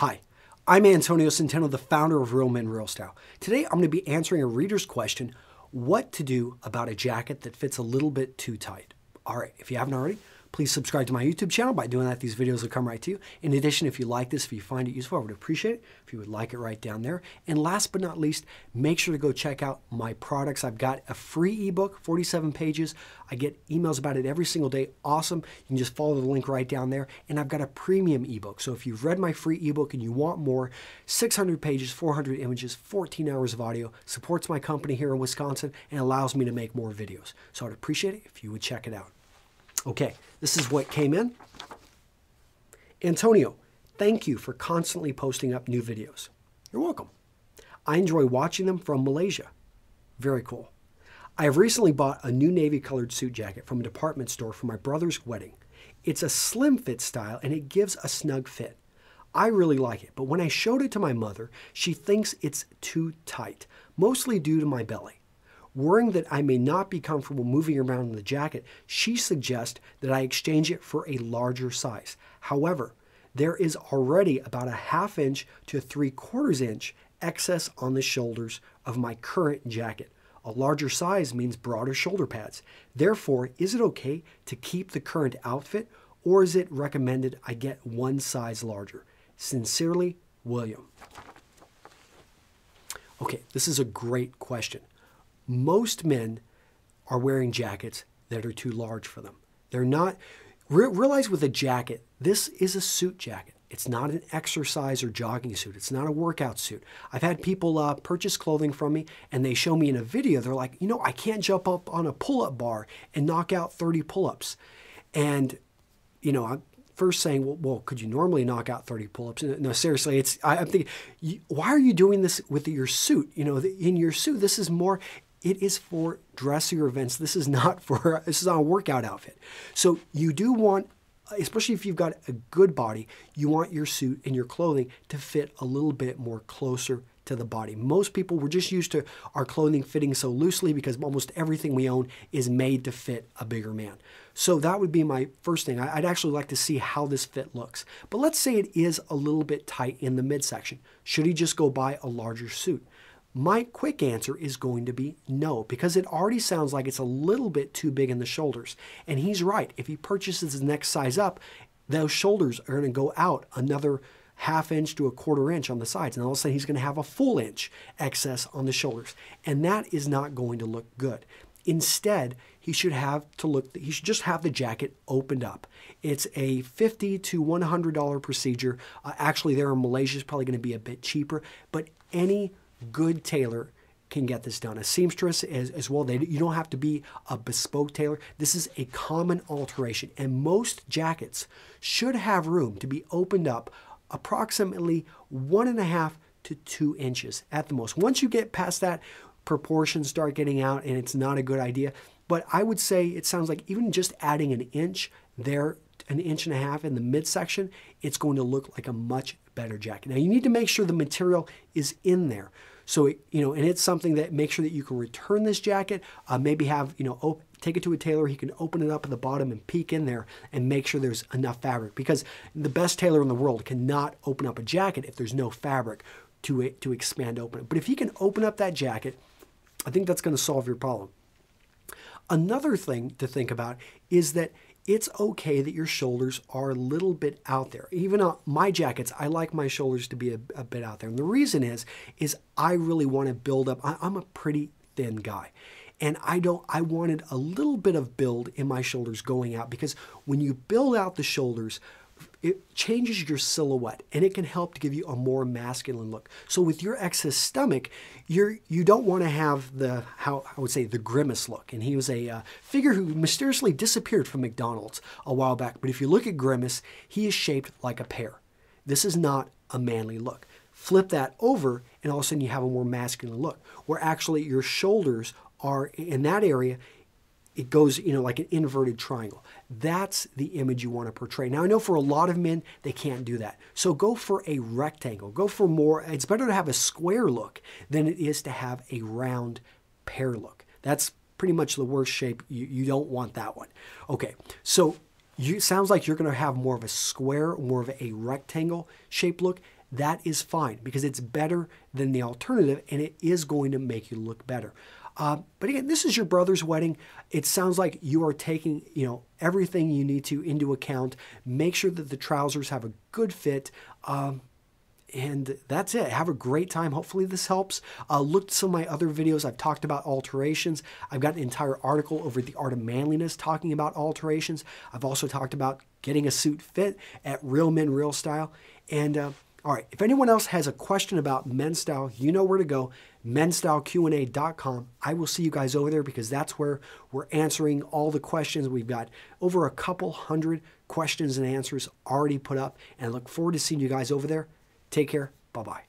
Hi, I'm Antonio Centeno, the founder of Real Men Real Style. Today I'm going to be answering a reader's question, what to do about a jacket that fits a little bit too tight. All right, if you haven't already, please subscribe to my YouTube channel. By doing that, these videos will come right to you. In addition, if you like this, if you find it useful, I would appreciate it if you would like it right down there. And last but not least, make sure to go check out my products. I've got a free ebook, 47 pages. I get emails about it every single day. Awesome. You can just follow the link right down there. And I've got a premium ebook. So if you've read my free ebook and you want more, 600 pages, 400 images, 14 hours of audio, supports my company here in Wisconsin and allows me to make more videos. So I'd appreciate it if you would check it out. Okay, this is what came in. Antonio, thank you for constantly posting up new videos. You're welcome. I enjoy watching them from Malaysia. Very cool. I have recently bought a new navy colored suit jacket from a department store for my brother's wedding. It's a slim fit style and it gives a snug fit. I really like it, but when I showed it to my mother, she thinks it's too tight, mostly due to my belly. Worrying that I may not be comfortable moving around in the jacket, she suggests that I exchange it for a larger size. However, there is already about a 1/2 inch to 3/4 inch excess on the shoulders of my current jacket. A larger size means broader shoulder pads. Therefore, is it okay to keep the current outfit, or is it recommended I get one size larger? Sincerely, William. Okay, this is a great question. Most men are wearing jackets that are too large for them. They're not, realize with a jacket, this is a suit jacket. It's not an exercise or jogging suit. It's not a workout suit. I've had people purchase clothing from me and they show me in a video, they're like, you know, I can't jump up on a pull-up bar and knock out 30 pull-ups. And, you know, I'm first saying, well, could you normally knock out 30 pull-ups? No, seriously, I'm thinking, why are you doing this with your suit? You know, in your suit, this is more, it is for dressier events. This is not a workout outfit. So you do want, especially if you've got a good body, you want your suit and your clothing to fit a little bit more closer to the body. Most people, we're just used to our clothing fitting so loosely because almost everything we own is made to fit a bigger man. So that would be my first thing. I'd actually like to see how this fit looks. But let's say it is a little bit tight in the midsection. Should he just go buy a larger suit? My quick answer is going to be no, because it already sounds like it's a little bit too big in the shoulders. And he's right. If he purchases the next size up, those shoulders are going to go out another 1/2 inch to 1/4 inch on the sides. And all of a sudden, he's going to have a 1 inch excess on the shoulders. And that is not going to look good. Instead, he should just have the jacket opened up. It's a $50 to $100 procedure. Actually, there in Malaysia, it's probably going to be a bit cheaper, but any good tailor can get this done. A seamstress as well. You don't have to be a bespoke tailor. This is a common alteration, and most jackets should have room to be opened up approximately 1.5 to 2 inches at the most. Once you get past that, proportions start getting out, and it's not a good idea. But I would say it sounds like even just adding an inch there, an 1.5 inches in the midsection, it's going to look like a much better jacket. Now you need to make sure the material is in there. So, and it's something that make sure that you can return this jacket, maybe have, take it to a tailor. He can open it up at the bottom and peek in there and make sure there's enough fabric, because the best tailor in the world cannot open up a jacket if there's no fabric to it to expand open it. But if he can open up that jacket, I think that's going to solve your problem. Another thing to think about is that it's okay that your shoulders are a little bit out there. Even on my jackets, I like my shoulders to be a bit out there. And the reason is I really want to build up. I'm a pretty thin guy. And I wanted a little bit of build in my shoulders going out, because when you build out the shoulders, it changes your silhouette and it can help to give you a more masculine look. So with your excess stomach, you don't want to have the, how I would say, the Grimace look. And he was a figure who mysteriously disappeared from McDonald's a while back. But if you look at Grimace, he is shaped like a pear. This is not a manly look. Flip that over and all of a sudden you have a more masculine look, where actually your shoulders are in that area. It goes, like an inverted triangle. That's the image you want to portray. Now, I know for a lot of men, they can't do that. So go for a rectangle. Go for more. It's better to have a square look than it is to have a round pear look. That's pretty much the worst shape. You don't want that one. Okay, so sounds like you're going to have more of a square, more of a rectangle shape look. that is fine because it's better than the alternative and it is going to make you look better. But again, this is your brother's wedding. It sounds like you are taking, everything you need to into account. Make sure that the trousers have a good fit. And that's it. Have a great time. Hopefully this helps. Look at some of my other videos. I've talked about alterations. I've got an entire article over at the Art of Manliness talking about alterations. I've also talked about getting a suit fit at Real Men Real Style. And all right, if anyone else has a question about men's style, you know where to go, MenStyleQ&A.com. I will see you guys over there because that's where we're answering all the questions. We've got over a couple hundred questions and answers already put up, and I look forward to seeing you guys over there. Take care. Bye-bye.